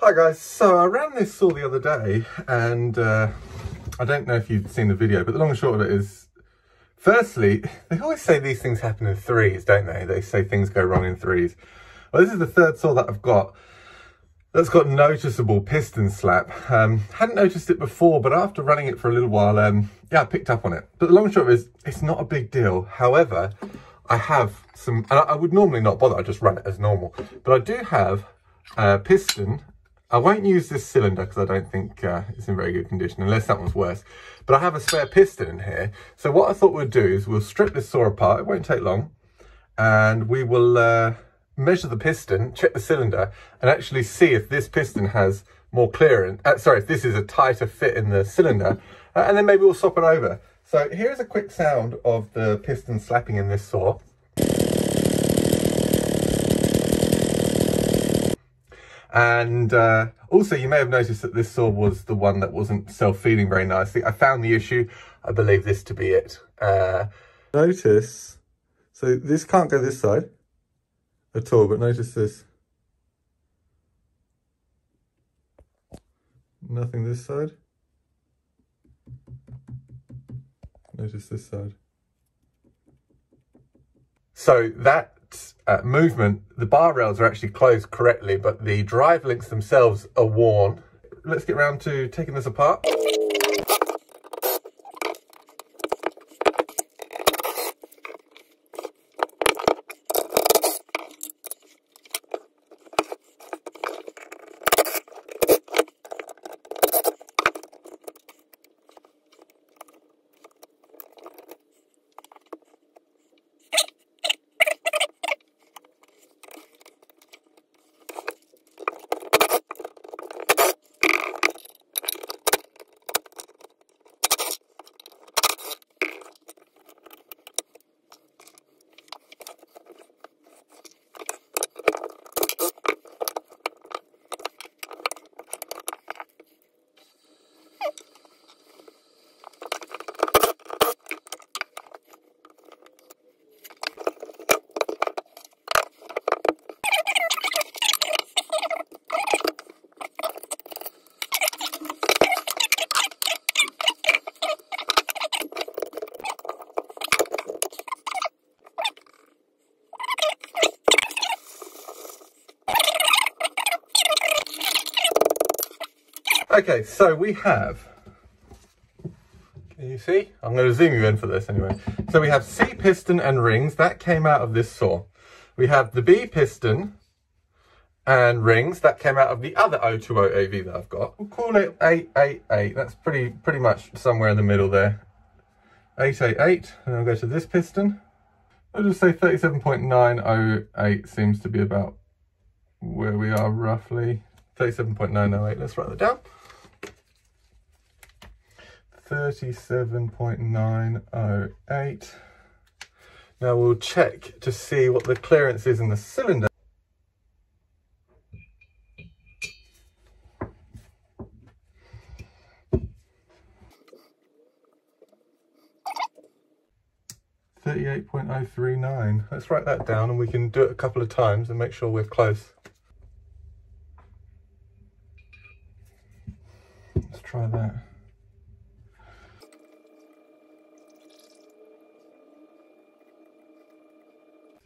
Hi guys, so I ran this saw the other day and I don't know if you've seen the video, but the long and short of it is, firstly, they always say these things happen in threes, don't they? They say things go wrong in threes. Well, this is the third saw that I've got that's got noticeable piston slap. Hadn't noticed it before, but after running it for a little while, yeah, I picked up on it. But the long and short of it is, it's not a big deal. However, I have some, and I would normally not bother, I just run it as normal, but I do have a piston. I won't use this cylinder because I don't think it's in very good condition, unless that one's worse. But I have a spare piston in here. So what I thought we'd do is we'll strip this saw apart, it won't take long, and we will measure the piston, check the cylinder, and actually see if this piston has more clearance, sorry, if this is a tighter fit in the cylinder, and then maybe we'll swap it over. So here's a quick sound of the piston slapping in this saw. And also, you may have noticed that this saw was the one that wasn't self-feeding very nicely. I found the issue. I believe this to be it. Notice, so this can't go this side at all, but notice this. Nothing this side. Notice this side. So that movement, the bar rails are actually closed correctly, but the drive links themselves are worn. Let's get round to taking this apart. Okay, so we have, can you see? I'm going to zoom you in for this anyway. So we have C piston and rings, that came out of this saw. We have the B piston and rings, that came out of the other 020 AV that I've got. We'll call it 888, that's pretty much somewhere in the middle there. 888, and I'll go to this piston. I'll just say 37.908 seems to be about where we are roughly. 37.908, let's write that down. 37.908. Now we'll check to see what the clearance is in the cylinder. (38.039). Let's write that down and we can do it a couple of times and make sure we're close. Let's try that.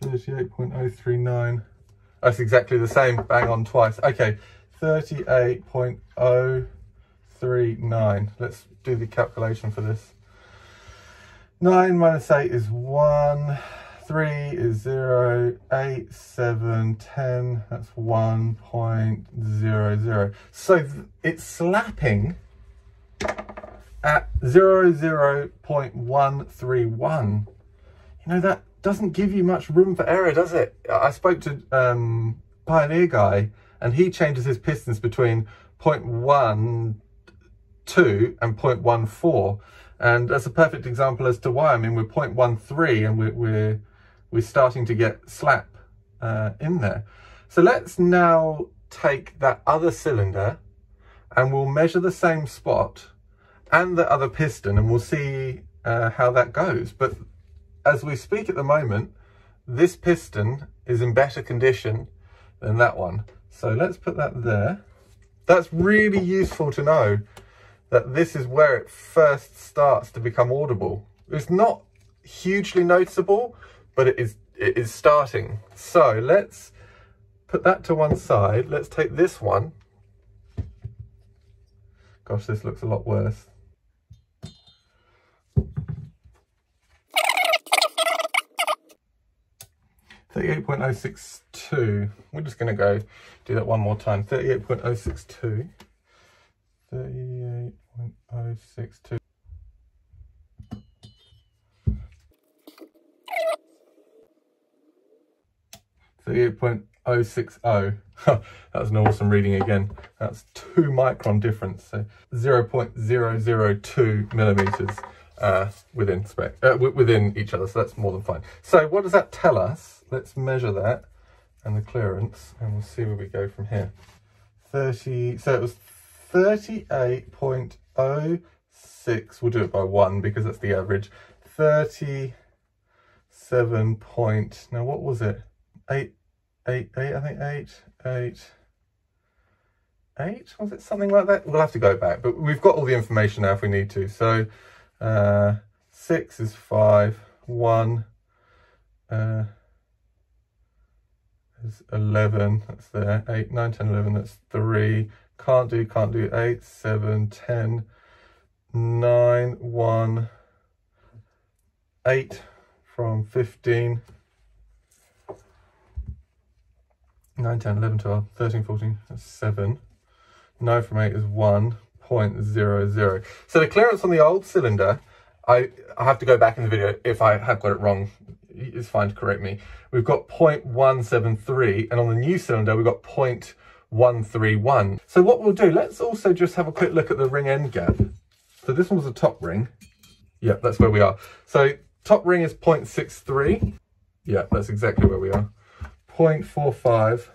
(38.039). That's exactly the same. Bang on twice. Okay, 38.039. Let's do the calculation for this. 9 minus 8 is 1. 3 is 0. 8, 7, 10. That's 1.00. So it's slapping at 00.131. You know that doesn't give you much room for error, does it? I spoke to Pioneer Guy, and he changes his pistons between 0.12 and 0.14, and that's a perfect example as to why. I mean, we're 0.13, and we're starting to get slap in there. So let's now take that other cylinder, and we'll measure the same spot and the other piston, and we'll see how that goes. But as we speak at the moment, this piston is in better condition than that one. So let's put that there. That's really useful to know that this is where it first starts to become audible. It's not hugely noticeable, but it is starting. So let's put that to one side. Let's take this one. Gosh, this looks a lot worse. .062. We're just going to go do that one more time. 38.062. 38.062. .060. That's an awesome reading again. That's 2 micron difference, so 0.002 millimeters within spec, within each other. So that's more than fine. So what does that tell us? Let's measure that and the clearance, and we'll see where we go from here. 30. So it was 38.06. We'll do it by one because that's the average. 37 point. Now what was it? 8, 8, 8, I think 8, 8, 8, was it something like that? We'll have to go back, but we've got all the information now if we need to. So 6 is 5, 1 is 11, that's there, 8, 9, 10, 11, that's 3, can't do 8, 7, 10, 9, 1, 8 from 15, 9, 10, 11, 12, 13, 14, that's 7. 9 from 8 is 1.00. So the clearance on the old cylinder, I have to go back in the video if I have got it wrong. It's fine to correct me. We've got 0.173, and on the new cylinder, we've got 0.131. So what we'll do, let's also just have a quick look at the ring end gap. So this one was the top ring. Yeah, that's where we are. So top ring is 0.63. Yeah, that's exactly where we are. 0.45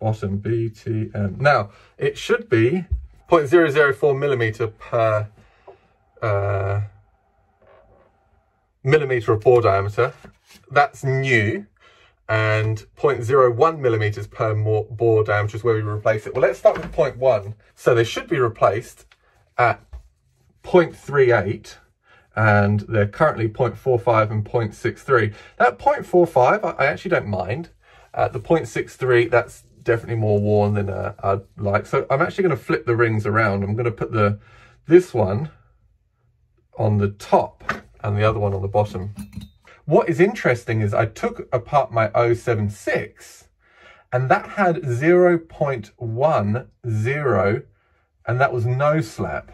bottom BTM. Now it should be 0.004 millimeter per millimeter of bore diameter. That's new, and 0.01 millimeters per bore diameter is where we replace it. Well, let's start with 0.1. So they should be replaced at 0.38. And they're currently 0.45 and 0.63. That 0.45, I actually don't mind. The 0.63, that's definitely more worn than I'd like. So I'm actually going to flip the rings around. I'm going to put this one on the top and the other one on the bottom. What is interesting is I took apart my 076, and that had 0.10, and that was no slap.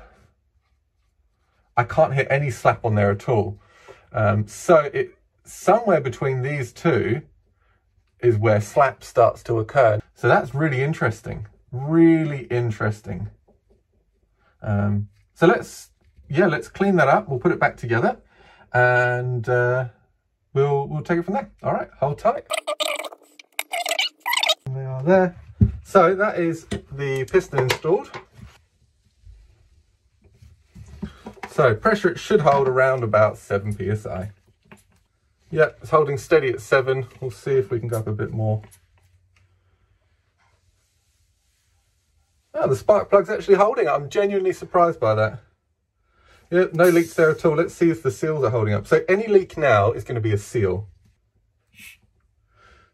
I can't hear any slap on there at all. So somewhere between these two is where slap starts to occur. So that's really interesting, really interesting. So let's clean that up. We'll put it back together, and we'll take it from there. All right, hold tight. And they are there. So that is the piston installed. So pressure, it should hold around about 7 psi. Yep, it's holding steady at 7. We'll see if we can go up a bit more. Oh, the spark plug's actually holding. I'm genuinely surprised by that. Yep, no leaks there at all. Let's see if the seals are holding up. So any leak now is going to be a seal.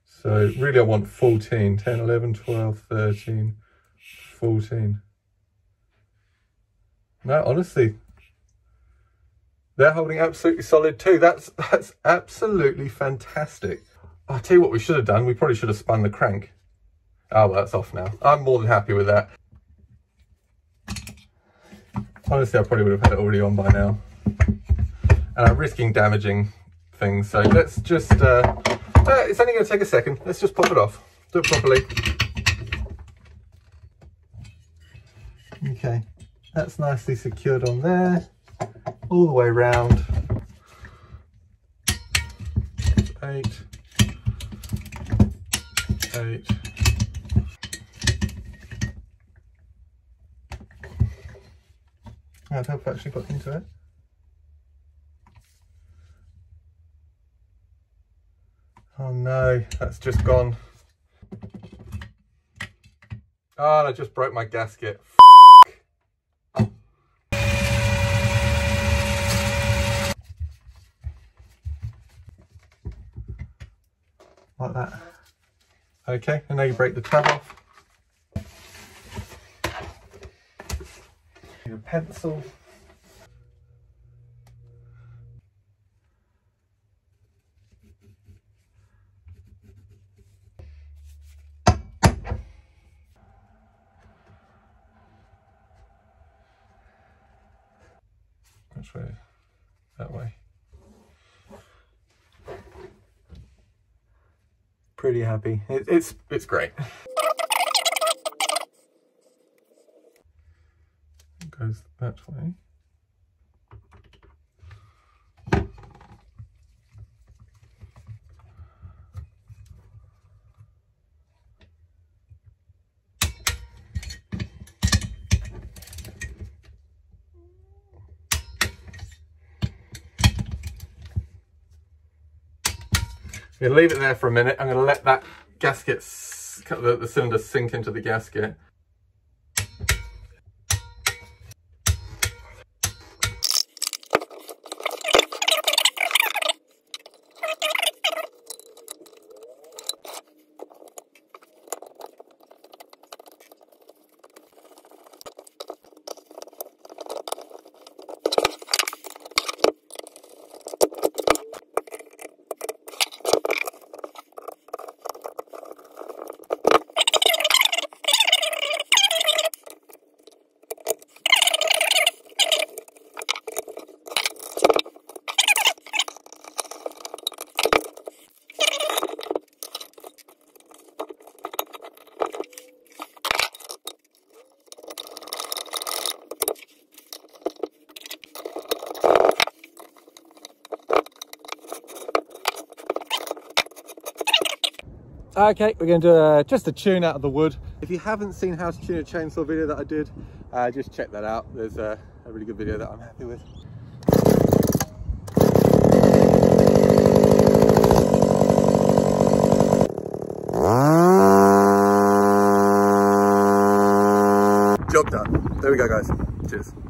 So really I want 14, 10, 11, 12, 13, 14. No, honestly, they're holding absolutely solid too. That's absolutely fantastic. I'll tell you what we should have done. We probably should have spun the crank. Oh, well, that's off now. I'm more than happy with that. Honestly, I probably would have had it already on by now. And I'm risking damaging things. So let's just, it's only going to take a second. Let's just pop it off. Do it properly. Okay, that's nicely secured on there. All the way round. 8, 8. I'd hope I've actually got into it. Oh no, that's just gone. Oh, and I just broke my gasket. Oh. Like that. Okay, and now you break the tab off. Your pencil. Which way? That way. Pretty happy. It's great. It goes that way. I'm going to leave it there for a minute. I'm going to let that gasket, the cylinder sink into the gasket. Okay, we're going to do just a tune out of the wood. If you haven't seen how to tune a chainsaw video that I did, just check that out. There's a really good video that I'm happy with. Job done. There we go, guys. Cheers.